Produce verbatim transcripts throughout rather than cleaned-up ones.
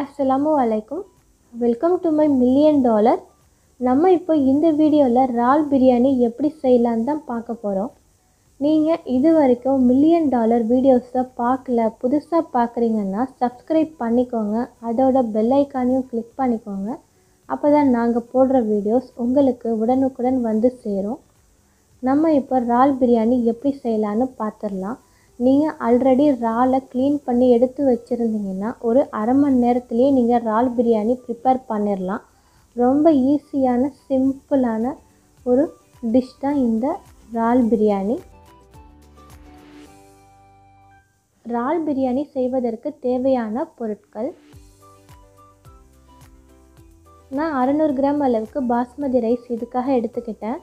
Assalamualaikum welcome to my million dollar நம்ம இப்போ இந்த வீடியோல ரால் பிரியாணி எப்படி செய்யலாம்னு தான் பார்க்க போறோம். நீங்க இதுவரைக்கும் மில்லியன் டாலர் வீடியோஸை பார்க்கல புதுசா பார்க்குறீங்கன்னா subscribe பண்ணிக்கோங்க. அதோட பெல் ஐகானையும் click பண்ணிக்கோங்க. அப்பதான் நாங்க போடுற வீடியோஸ் உங்களுக்கு உடனுக்குடன் வந்து சேரும். நம்ம இப்போ ரால் பிரியாணி எப்படி செய்யலாம்னு பார்த்தறலாம். நீங்கள் ஆல்ரெடி ராலை க்ளீன் பண்ணி எடுத்து வச்சுருந்தீங்கன்னா ஒரு அரை மணி நேரத்துலேயே நீங்கள் ரால் பிரியாணி ப்ரிப்பேர் பண்ணிடலாம். ரொம்ப ஈஸியான சிம்பிளான ஒரு டிஷ் தான் இந்த ரால் பிரியாணி. ரால் பிரியாணி செய்வதற்கு தேவையான பொருட்கள்: நான் அறுநூறு கிராம் அளவுக்கு பாஸ்மதி ரைஸ் இதுக்காக எடுத்துக்கிட்டேன்.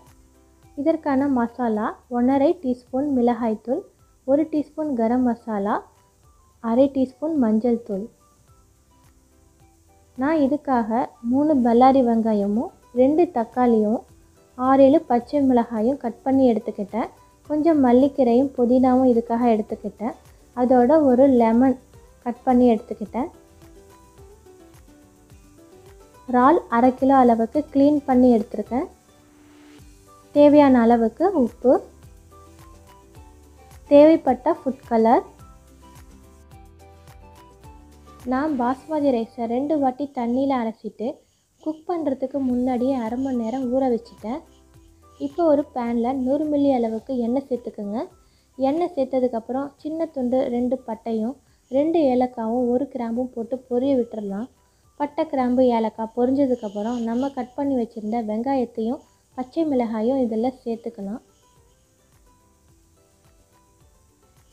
இதற்கான மசாலா: ஒன்றரை டீஸ்பூன் மிளகாய்த்தூள், ஒரு टीस्पून गरम मसाला, அரை டீஸ்பூன் மஞ்சள் தூள். நான் இதுக்காக மூணு பல்லாரி வெங்காயமும் ரெண்டு தக்காளியும் ஆறு ஏழு பச்சை மிளகாயும் கட் பண்ணி எடுத்துக்கிட்டேன். கொஞ்சம் மல்லிக்கீரையும் புதினாவும் இதுக்காக எடுத்துக்கிட்டேன். அதோட ஒரு லெமன் கட் பண்ணி எடுத்துக்கிட்டேன். இறால் அரை கிலோ அளவுக்கு க்ளீன் பண்ணி எடுத்துருக்கேன். தேவையான அளவுக்கு உப்பு, தேவைப்பட்ட ஃபுட் கலர். நான் பாஸ்மதி ரைஸை ரெண்டு வாட்டி தண்ணியில் அரைச்சிட்டு குக் பண்ணுறதுக்கு முன்னாடியே அரை மணி நேரம் ஊற வச்சுட்டேன். இப்போ ஒரு பேனில் நூறு மில்லி அளவுக்கு எண்ணெய் சேர்த்துக்குங்க. எண்ணெய் சேர்த்ததுக்கப்புறம் சின்ன துண்டு ரெண்டு பட்டையும் ரெண்டு ஏலக்காவும் ஒரு கிராம்பும் போட்டு பொரிய விட்டுடலாம். பட்டை, கிராம்பு, ஏலக்காய் பொரிஞ்சதுக்கப்புறம் நம்ம கட் பண்ணி வச்சுருந்த வெங்காயத்தையும் பச்சை மிளகாயும் இதெல்லாம் சேர்த்துக்கலாம்.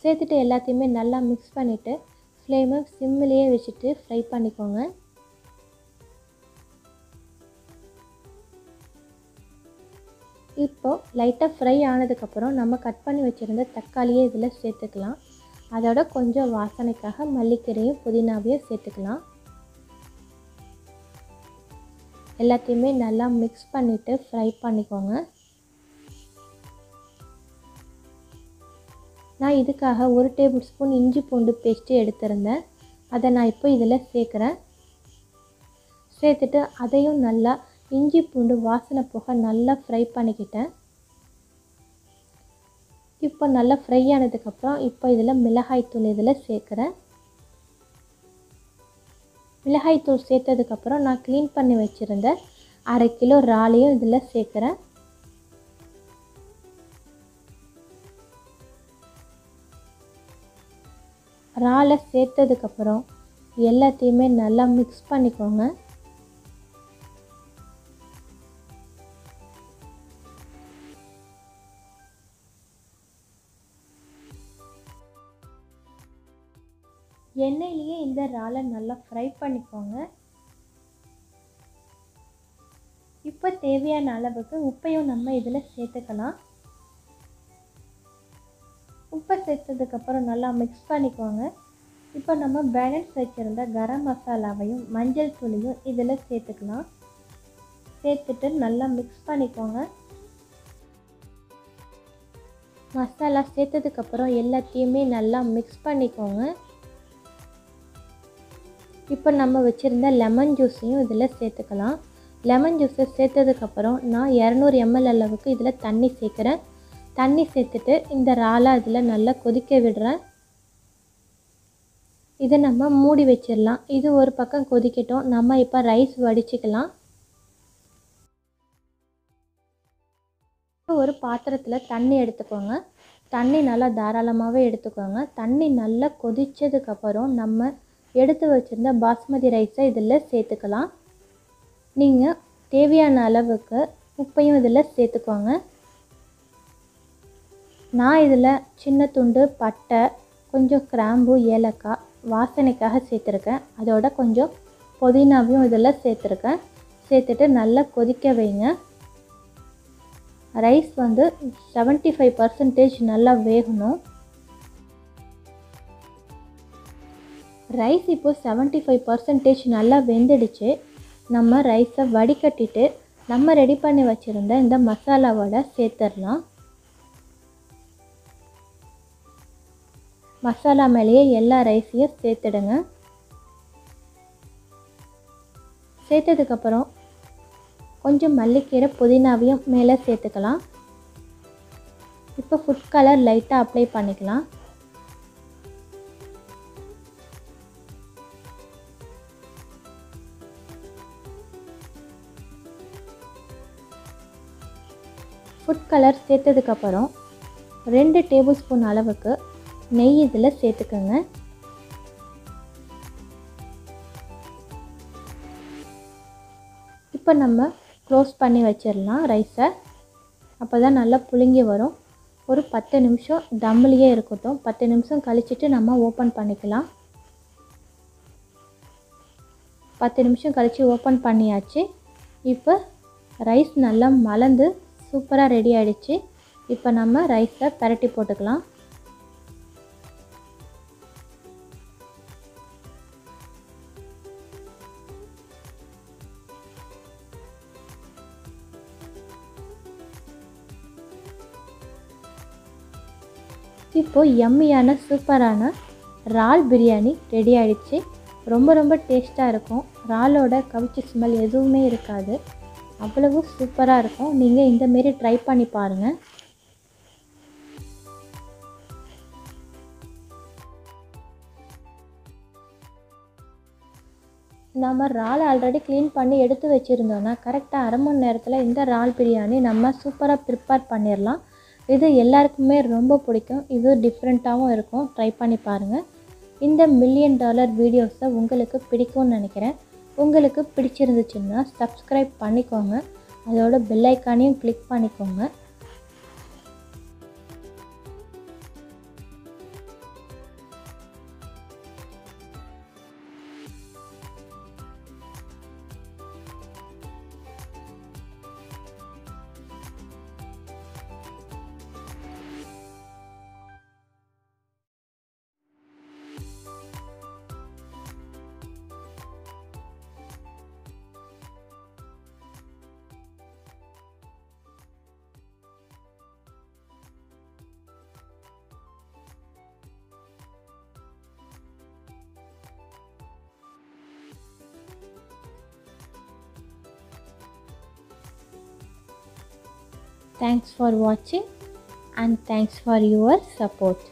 சேர்த்துட்டு எல்லாத்தையுமே நல்லா மிக்ஸ் பண்ணிவிட்டு ஃப்ளேமை சிம்மிலேயே வச்சுட்டு ஃப்ரை பண்ணிக்கோங்க. இப்போது லைட்டாக ஃப்ரை ஆனதுக்கப்புறம் நம்ம கட் பண்ணி வச்சுருந்த தக்காளியை இதில் சேர்த்துக்கலாம். அதோட கொஞ்சம் வாசனைக்காக மல்லிக்கீரையும் புதினாவையும் சேர்த்துக்கலாம். எல்லாத்தையுமே நல்லா மிக்ஸ் பண்ணிவிட்டு ஃப்ரை பண்ணிக்கோங்க. நான் இதுக்காக ஒரு டேபிள் ஸ்பூன் இஞ்சி பூண்டு பேஸ்ட்டு எடுத்திருந்தேன். அதை நான் இப்போ இதில் சேர்க்குறேன். சேர்த்துட்டு அதையும் நல்லா இஞ்சி பூண்டு வாசனை போக நல்லா ஃப்ரை பண்ணிக்கிட்டேன். இப்போ நல்லா ஃப்ரை ஆனதுக்கப்புறம் இப்போ இதில் மிளகாய்த்தூள் இதில் சேர்க்குறேன். மிளகாய்த்தூள் சேர்த்ததுக்கப்புறம் நான் க்ளீன் பண்ணி வச்சுருந்த அரை கிலோ இறாலையும் இதில் சேர்க்குறேன். இறாலை சேர்த்ததுக்கப்புறம் எல்லாத்தையுமே நல்லா மிக்ஸ் பண்ணிக்கோங்க. எண்ணெயிலேயே இந்த இறாலை நல்லா ஃப்ரை பண்ணிக்கோங்க. இப்போ தேவையான அளவுக்கு உப்பையும் நம்ம இதில் சேர்த்துக்கலாம். உப்பை சேர்த்ததுக்கப்புறம் நல்லா மிக்ஸ் பண்ணிக்கோங்க. இப்போ நம்ம பேலன்ஸ் வச்சுருந்த கரம் மசாலாவையும் மஞ்சள் தூளையும் இதில் சேர்த்துக்கலாம். சேர்த்துட்டு நல்லா மிக்ஸ் பண்ணிக்கோங்க. மசாலா சேர்த்ததுக்கப்புறம் எல்லாத்தையுமே நல்லா மிக்ஸ் பண்ணிக்கோங்க. இப்போ நம்ம வச்சுருந்த லெமன் ஜூஸையும் இதில் சேர்த்துக்கலாம். லெமன் ஜூஸை சேர்த்ததுக்கப்புறம் நான் இரநூறு எம்எல் அளவுக்கு இதில் தண்ணி சேர்க்குறேன். தண்ணி சேர்த்துட்டு இந்த இறாலை அதில் நல்லா கொதிக்க விடுறேன். இதை நம்ம மூடி வச்சிடலாம். இது ஒரு பக்கம் கொதிக்கட்டும். நம்ம இப்போ ரைஸ் வடிச்சிக்கலாம். ஒரு பாத்திரத்தில் தண்ணி எடுத்துக்கோங்க. தண்ணி நல்லா தாராளமாகவே எடுத்துக்கோங்க. தண்ணி நல்லா கொதித்ததுக்கப்புறம் நம்ம எடுத்து வச்சுருந்த பாஸ்மதி ரைஸை இதில் சேர்த்துக்கலாம். நீங்கள் தேவையான அளவுக்கு உப்பையும் இதில் சேர்த்துக்கோங்க. நான் இதில் சின்ன துண்டு பட்டை, கொஞ்சம் கிராம்பு, ஏலக்காய் வாசனைக்காக சேர்த்துருக்கேன். அதோட கொஞ்சம் புதினாவையும் இதில் சேர்த்துருக்கேன். சேர்த்துட்டு நல்லா கொதிக்க வைங்க. ரைஸ் வந்து செவன்ட்டி ஃபைவ் பர்சன்டேஜ் நல்லா வேகணும். ரைஸ் இப்போது செவன்ட்டி ஃபைவ் பர்சன்டேஜ் நல்லா வெந்துடுச்சு. நம்ம ரைஸை வடிகட்டிட்டு நம்ம ரெடி பண்ணி வச்சுருந்த இந்த மசாலாவோட சேர்த்துடலாம். மசாலா மேலேயே எல்லா ரைஸையும் சேர்த்துடுங்க. சேர்த்ததுக்கப்புறம் கொஞ்சம் மல்லிக்கீரை புதினாவையும் மேலே சேர்த்துக்கலாம். இப்போ ஃபுட் கலர் லைட்டாக அப்ளை பண்ணிக்கலாம். ஃபுட் கலர் சேர்த்ததுக்கப்புறம் ரெண்டு டேபிள் ஸ்பூன் அளவுக்கு நெய் இதில் சேர்த்துக்கோங்க. இப்போ நம்ம க்ளோஸ் பண்ணி வச்சிடலாம் ரைஸை. அப்போ தான் நல்லா புளிங்கி வரும். ஒரு பத்து நிமிஷம் தம்மிலேயே இருக்கட்டும். பத்து நிமிஷம் கழிச்சிட்டு நம்ம ஓப்பன் பண்ணிக்கலாம். பத்து நிமிஷம் கழித்து ஓப்பன் பண்ணியாச்சு. இப்போ ரைஸ் நல்லா மலந்து சூப்பராக ரெடி ஆகிடுச்சு. இப்போ நம்ம ரைஸை பரட்டி போட்டுக்கலாம். இப்போது யம்மியான சூப்பரான இறால் பிரியாணி ரெடி ஆகிடுச்சு. ரொம்ப ரொம்ப டேஸ்ட்டாக இருக்கும். இறாலோட கவிச்சி ஸ்மெல் எதுவுமே இருக்காது. அவ்வளவு சூப்பராக இருக்கும். நீங்கள் இந்தமாரி ட்ரை பண்ணி பாருங்கள். நம்ம இறால் ஆல்ரெடி க்ளீன் பண்ணி எடுத்து வச்சுருந்தோன்னா கரெக்டாக அரை மணி நேரத்தில் இந்த இறால் பிரியாணி நம்ம சூப்பராக ப்ரிப்பேர் பண்ணிடலாம். இது எல்லாருக்குமே ரொம்ப பிடிக்கும். இது டிஃப்ரெண்ட்டாகவும் இருக்கும். ட்ரை பண்ணி பாருங்கள். இந்த மில்லியன் டாலர் வீடியோஸை உங்களுக்கு பிடிக்கும்னு நினைக்கிறேன். உங்களுக்கு பிடிச்சிருந்துச்சுன்னா சப்ஸ்கிரைப் பண்ணிக்கோங்க. அதோட பெல் ஐக்கானையும் கிளிக் பண்ணிக்கோங்க. Thanks for watching and thanks for your support.